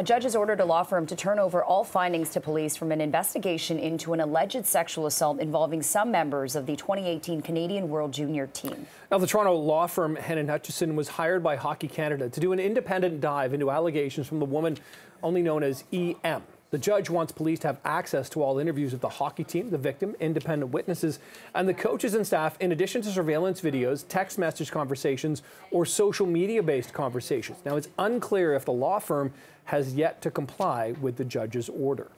A judge has ordered a law firm to turn over all findings to police from an investigation into an alleged sexual assault involving some members of the 2018 Canadian World Junior Team. Now, the Toronto law firm Henein Hutchison was hired by Hockey Canada to do an independent dive into allegations from the woman only known as EM. The judge wants police to have access to all interviews of the hockey team, the victim, independent witnesses, and the coaches and staff, in addition to surveillance videos, text message conversations, or social media-based conversations. Now, it's unclear if the law firm has yet to comply with the judge's order.